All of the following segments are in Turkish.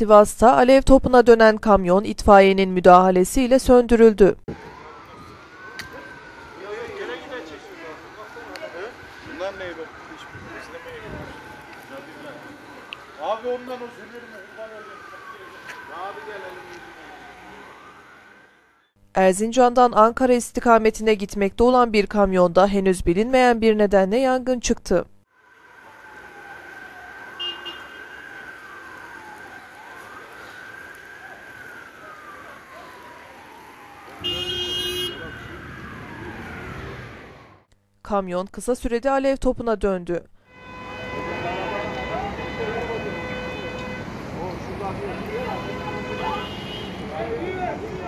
Sivas'ta alev topuna dönen kamyon itfaiyenin müdahalesiyle söndürüldü. Erzincan'dan Ankara istikametine gitmekte olan bir kamyonda henüz bilinmeyen bir nedenle yangın çıktı. Kamyon kısa sürede alev topuna döndü.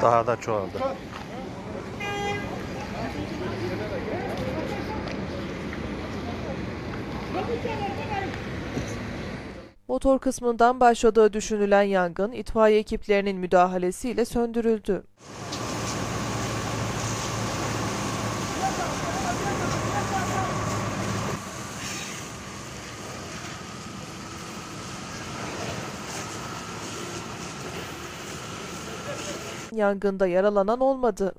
Daha da çoğaldı. Motor kısmından başladığı düşünülen yangın itfaiye ekiplerinin müdahalesiyle söndürüldü. Yangında yaralanan olmadı.